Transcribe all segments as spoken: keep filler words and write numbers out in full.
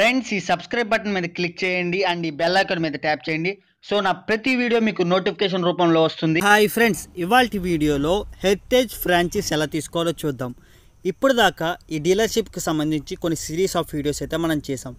Friends subscribe button मीद click చేయండి and ఈ బెల్ ఐకాన్ మీద ట్యాప్ చేయండి సో నా ప్రతి వీడియో మీకు నోటిఫికేషన్ రూపంలో వస్తుంది హాయ్ ఫ్రెండ్స్ ఇవాల్టి వీడియోలో హెరిటేజ్ ఫ్రాంచైజ్ ఎలా తీసుకోవాలో చూద్దాం ఇప్పుడు దాకా ఈ డీలర్‌షిప్ కి సంబంధించి కొన్ని సిరీస్ ఆఫ్ వీడియోస్ అయితే మనం చేసాం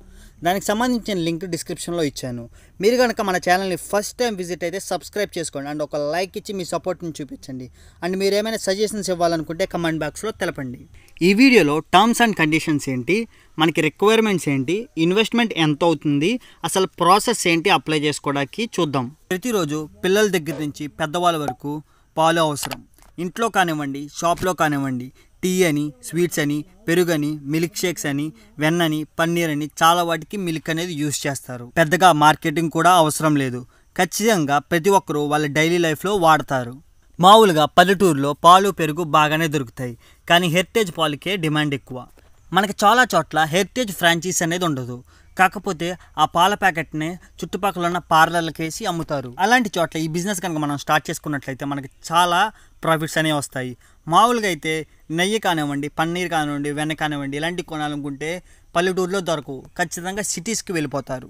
దానికి సంబంధించిన లింక్ డిస్క్రిప్షన్ లో ఇచ్చాను మీరు గనుక మన ఛానల్ ని ఫస్ట్ టైం విజిట్ అయితే సబ్స్క్రైబ్ చేసుకోండి అండ్ ఒక లైక్ ఇచ్చి మీ సపోర్ట్ ని చూపించండి అండ్ మీరు ఏమైనా సజెషన్స్ ఇవ్వాలనుకుంటే కమెంట్ బాక్స్ లో తెలపండి ఈ వీడియోలో టర్మ్స్ అండ్ కండిషన్స్ ఏంటి మనకి రిక్వైర్మెంట్స్ ఏంటి ఇన్వెస్ట్మెంట్ ఎంత అవుతుంది అసలు ప్రాసెస్ ఏంటి అప్లై చేసుకోవడానికి చూద్దాం ప్రతి రోజు పిల్లల దగ్గర నుంచి పెద్దవాళ్ళ వరకు పాలు అవసరం ఇంట్లో కానివ్వండి షాప్ లో కానివ్వండి టీ అని స్వీట్స్ అని పెరుగని మిల్క్ షేక్స్ అని వెన్నని పన్నీర్ అని చాలా వాటికి మిల్క్ అనేది యూస్ చేస్తారు పెద్దగా మార్కెటింగ్ కూడా అవసరం లేదు ఖచ్చితంగా ప్రతి ఒక్కరూ వాళ్ళ డైలీ లైఫ్ లో వాడతారు మామూలుగా పల్లెటూరులో పాలు పెరుగు బాగానే దొరుకుతాయి కానీ హెరిటేజ్ పాలకే డిమాండ్ ఎక్కువ మనకి చాలా చోట్ల హెరిటేజ్ ఫ్రాంచైజ్ అనేది ఉండదు కాకపోతే ఆ పాల ప్యాకెట్ ని చుట్టుపక్కల ఉన్న పార్లర్లకు వేసి అమ్ముతారు అలాంటి చోట్ల ఈ బిజినెస్ కనుక మనం స్టార్ట్ చేసుకున్నట్లయితే మనకి చాలా ప్రాఫిట్స్ అనేవి వస్తాయి మామూలుగా అయితే నెయ్యి కానివ్వండి పన్నీర్ కానివ్వండి వెన్న కానివ్వండి ఇలాంటివి కొనాలనుకుంటే పల్లెటూరులో దొరకవు ఖచ్చితంగా సిటీస్కి వెళ్ళిపోతారు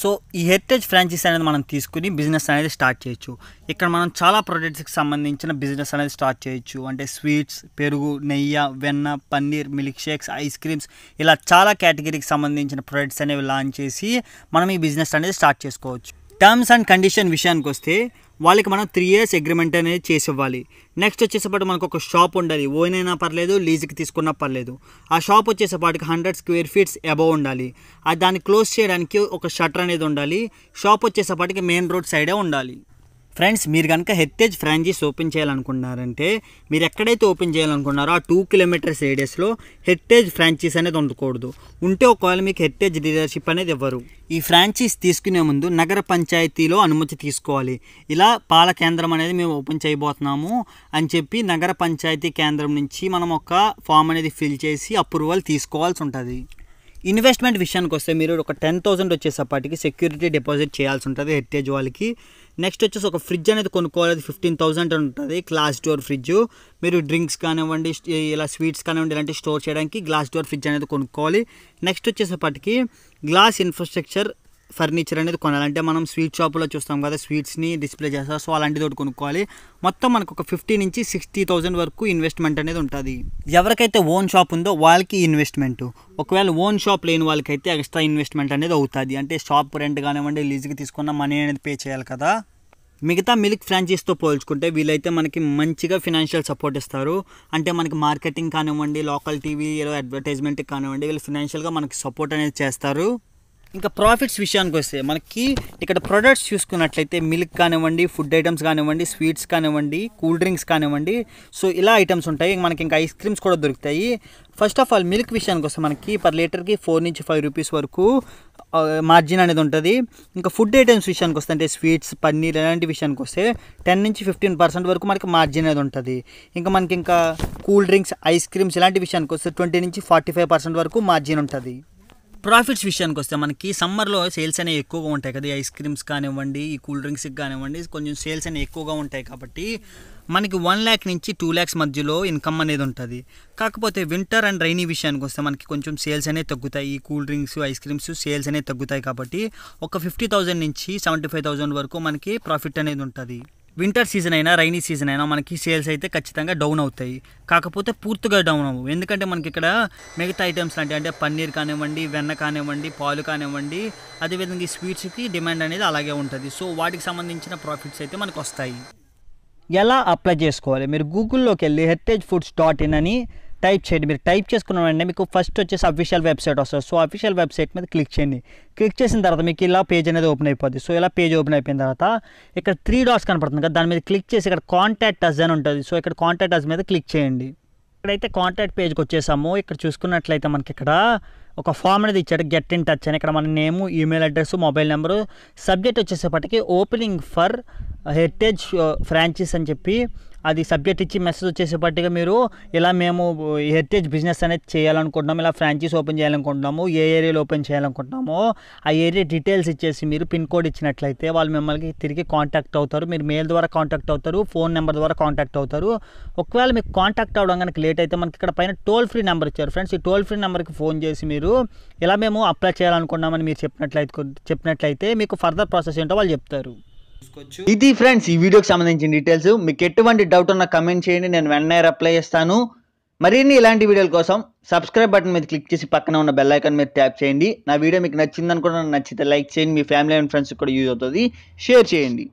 సో ఈ హెరిటేజ్ ఫ్రాంచైజ్ అనేది మనం తీసుకుని బిజినెస్ అనేది స్టార్ట్ చేయొచ్చు ఇక్కడ మనం చాలా ప్రొడక్ట్స్కి సంబంధించిన బిజినెస్ అనేది స్టార్ట్ చేయొచ్చు అంటే స్వీట్స్ పెరుగు నెయ్యి వెన్న paneer milk shakes ice creams ఇలా చాలా కేటగిరీకి సంబంధించిన ప్రొడక్ట్స్ అనేవి లాంచ్ చేసి మనం ఈ బిజినెస్ అనేది స్టార్ట్ చేసుకోవచ్చు టర్మ్స్ అండ్ కండిషన్ విషయానికి వస్తే వాళ్ళకి మనం త్రీ ఇయర్స్ అగ్రిమెంట్ అనేది చేసి ఇవ్వాలి నెక్స్ట్ వచ్చేసేపాటు మనకు ఒక షాప్ ఉండాలి ఓన్ అయినా పర్లేదు లీజుకి తీసుకున్నా పర్లేదు ఆ షాప్ వచ్చేసేపాటికి హండ్రెడ్ స్క్వేర్ ఫీట్స్ అబవ్ ఉండాలి అది దాన్ని క్లోజ్ చేయడానికి ఒక షట్టర్ అనేది ఉండాలి షాప్ వచ్చేసేపాటికి మెయిన్ రోడ్ సైడే ఉండాలి ఫ్రెండ్స్ మీరు కనుక హెరిటేజ్ ఫ్రాంచైజ్ ఓపెన్ చేయాలనుకుంటున్నారంటే మీరు ఎక్కడైతే ఓపెన్ చేయాలనుకున్నారో ఆ టూ కిలోమీటర్స్ రేడియస్లో హెరిటేజ్ ఫ్రాంచైజ్ అనేది ఉండకూడదు ఉంటే ఒకవేళ మీకు హెరిటేజ్ డీలర్షిప్ అనేది ఇవ్వరు ఈ ఫ్రాంచైజ్ తీసుకునే ముందు నగర పంచాయతీలో అనుమతి తీసుకోవాలి ఇలా పాల కేంద్రం అనేది మేము ఓపెన్ చేయబోతున్నాము అని చెప్పి నగర పంచాయతీ కేంద్రం నుంచి మనం ఒక ఫామ్ అనేది ఫిల్ చేసి అప్రూవల్ తీసుకోవాల్సి ఉంటుంది ఇన్వెస్ట్మెంట్ విషయానికి వస్తే మీరు ఒక టెన్ థౌసండ్ వచ్చేసప్పటికి సెక్యూరిటీ డిపాజిట్ చేయాల్సి ఉంటుంది హెరిటేజ్ వాళ్ళకి నెక్స్ట్ వచ్చేసి ఒక ఫ్రిడ్జ్ అనేది కొనుక్కోవాలి ఫిఫ్టీన్ థౌసండ్ ఉంటుంది గ్లాస్ డోర్ ఫ్రిడ్జ్ మీరు డ్రింక్స్ కానివ్వండి ఇలా స్వీట్స్ కానివ్వండి ఇలాంటివి స్టోర్ చేయడానికి గ్లాస్ డోర్ ఫ్రిడ్జ్ అనేది కొనుక్కోవాలి నెక్స్ట్ వచ్చేసప్పటికి గ్లాస్ ఇన్ఫ్రాస్ట్రక్చర్ ఫర్నిచర్ అనేది కొనాలంటే మనం స్వీట్ షాపులో చూస్తాం కదా స్వీట్స్ని డిస్ప్లే చేస్తాం సో అలాంటిది ఒకటి కొనుక్కోవాలి మొత్తం మనకు ఒక ఫిఫ్టీ నుంచి సిక్స్టీ థౌసండ్ వరకు ఇన్వెస్ట్మెంట్ అనేది ఉంటుంది ఎవరికైతే ఓన్ షాప్ ఉందో వాళ్ళకి ఇన్వెస్ట్మెంట్ ఒకవేళ ఓన్ షాప్ లేని వాళ్ళకైతే ఎక్స్ట్రా ఇన్వెస్ట్మెంట్ అనేది అవుతుంది అంటే షాప్ రెంట్ కానివ్వండి లీజుకి తీసుకున్న మనీ అనేది పే చేయాలి కదా మిగతా మిల్క్ ఫ్రాంచైజ్తో పోల్చుకుంటే వీళ్ళైతే మనకి మంచిగా ఫినాన్షియల్ సపోర్ట్ ఇస్తారు అంటే మనకి మార్కెటింగ్ కానివ్వండి లోకల్ టీవీ అడ్వర్టైజ్మెంట్ కానివ్వండి వీళ్ళు ఫినాన్షియల్గా మనకి సపోర్ట్ అనేది చేస్తారు ఇంకా ప్రాఫిట్స్ విషయానికి వస్తే మనకి ఇక్కడ ప్రొడక్ట్స్ చూసుకున్నట్లయితే మిల్క్ కానివ్వండి ఫుడ్ ఐటమ్స్ కానివ్వండి స్వీట్స్ కానివ్వండి కూల్ డ్రింక్స్ కానివ్వండి సో ఇలా ఐటమ్స్ ఉంటాయి మనకి ఇంకా ఐస్ క్రీమ్స్ కూడా దొరుకుతాయి ఫస్ట్ ఆఫ్ ఆల్ మిల్క్ విషయానికి వస్తే మనకి పర్ లీటర్కి ఫోర్ నుంచి ఫైవ్ రూపీస్ వరకు మార్జిన్ అనేది ఉంటుంది ఇంకా ఫుడ్ ఐటమ్స్ విషయానికి వస్తే అంటే స్వీట్స్ పన్నీర్ ఇలాంటి విషయానికి వస్తే టెన్ నుంచి ఫిఫ్టీన్ పర్సెంట్ వరకు మనకి మార్జిన్ అనేది ఉంటుంది ఇంకా మనకి ఇంకా కూల్ డ్రింక్స్ ఐస్ క్రీమ్స్ ఇలాంటి విషయానికి వస్తే ట్వంటీ నుంచి ఫార్టీ ఫైవ్ పర్సెంట్ వరకు మార్జిన్ ఉంటుంది ప్రాఫిట్స్ విషయానికి వస్తే మనకి సమ్మర్లో సేల్స్ అనేవి ఎక్కువగా ఉంటాయి కదా ఐస్ క్రీమ్స్ కానివ్వండి ఈ కూల్ డ్రింక్స్కి కానివ్వండి కొంచెం సేల్స్ అనేవి ఎక్కువగా ఉంటాయి కాబట్టి మనకి వన్ ల్యాక్ నుంచి టూ ల్యాక్స్ మధ్యలో ఇన్కమ్ అనేది ఉంటుంది కాకపోతే వింటర్ అండ్ రైనీ విషయానికి వస్తే మనకి కొంచెం సేల్స్ అనేవి తగ్గుతాయి ఈ cool drinks ice creams sales అనేవి తగ్గుతాయి కాబట్టి ఒక ఫిఫ్టీ థౌజండ్ నుంచి సెవెంటీ ఫైవ్ థౌజండ్ వరకు మనకి ప్రాఫిట్ అనేది ఉంటుంది వింటర్ సీజన్ అయినా రైనీ సీజన్ అయినా మనకి సేల్స్ అయితే ఖచ్చితంగా డౌన్ అవుతాయి కాకపోతే పూర్తిగా డౌన్ అవ్వవు ఎందుకంటే మనకి ఇక్కడ మిగతా ఐటమ్స్ లాంటివి అంటే పన్నీర్ కానివ్వండి వెన్న కానివ్వండి పాలు కానివ్వండి అదేవిధంగా ఈ స్వీట్స్కి డిమాండ్ అనేది అలాగే ఉంటుంది సో వాటికి సంబంధించిన ప్రాఫిట్స్ అయితే మనకు వస్తాయి ఎలా అప్లై చేసుకోవాలి మీరు గూగుల్లోకి వెళ్ళి హెరిటేజ్ ఫుడ్స్ డాట్ ఇన్ అని టైప్ చేయండి మీరు టైప్ చేసుకున్న వెంటనే మీకు ఫస్ట్ వచ్చేసి అఫీషియల్ వెబ్సైట్ వస్తుంది సో అఫీషియల్ వెబ్సైట్ మీద క్లిక్ చేయండి క్లిక్ చేసిన తర్వాత మీకు ఇలా పేజ్ అనేది ఓపెన్ అయిపోద్ది సో ఇలా పేజ్ ఓపెన్ అయిపోయిన తర్వాత ఇక్కడ త్రీ డాట్స్ కనపడుతుంది కదా దాని మీద క్లిక్ చేసి ఇక్కడ కాంటాక్ట్ అస్ అని ఉంటుంది సో ఇక్కడ కాంటాక్ట్ అస్ మీద క్లిక్ చేయండి ఇక్కడైతే కాంటాక్ట్ పేజ్కి వచ్చేసాము ఇక్కడ చూసుకున్నట్లయితే మనకి ఇక్కడ ఒక ఫామ్ అనేది ఇచ్చాడు గెట్ ఇన్ టచ్ అని ఇక్కడ మన name email address mobile number subject వచ్చేసేపటికి ఓపెనింగ్ ఫర్ హెరిటేజ్ ఫ్రాంచైజ్ అని చెప్పి అది సబ్జెక్ట్ ఇచ్చి మెసేజ్ వచ్చేసేపటిగా మీరు ఇలా మేము హెరిటేజ్ బిజినెస్ అనేది చేయాలనుకుంటున్నాము, ఇలా ఫ్రాంచైజ్ ఓపెన్ చేయాలనుకుంటున్నాము, ఏ ఏరియాలో ఓపెన్ చేయాలనుకుంటున్నాము ఆ ఏరియా డీటెయిల్స్ ఇచ్చేసి మీరు పిన్ కోడ్ ఇచ్చినట్లయితే వాళ్ళు మిమ్మల్ని తిరిగి కాంటాక్ట్ అవుతారు. మీరు మెయిల్ ద్వారా కాంటాక్ట్ అవుతారు, ఫోన్ నెంబర్ ద్వారా కాంటాక్ట్ అవుతారు. ఒకవేళ మీకు కాంటాక్ట్ అవ్వడం కనుక లేట్ అయితే మనకి ఇక్కడ పైన టోల్ ఫ్రీ నెంబర్ ఇచ్చారు ఫ్రెండ్స్. ఈ టోల్ ఫ్రీ నెంబర్కి ఫోన్ చేసి మీరు ఇలా మేము అప్లై చేయాలనుకున్నామని మీరు చెప్పినట్లయితే చెప్పినట్లయితే మీకు ఫర్దర్ ప్రాసెస్ ఏంటో వాళ్ళు చెప్తారు. ఇది ఫ్రెండ్స్ ఈ వీడియోకి సంబంధించిన డీటెయిల్స్. మీకు ఎటువంటి డౌట్ ఉన్నా కమెంట్ చేయండి, నేను వెంటనే రిప్లై చేస్తాను. మరిన్ని ఇలాంటి వీడియోల కోసం సబ్స్క్రైబ్ బటన్ మీద క్లిక్ చేసి పక్కన ఉన్న బెల్ ఐకాన్ మీద ట్యాప్ చేయండి. నా వీడియో మీకు నచ్చిందనుకుంటున్నాను, నచ్చితే లైక్ చేయండి, మీ ఫ్యామిలీ అండ్ ఫ్రెండ్స్ కూడా యూజ్ అవుతుంది, షేర్ చేయండి.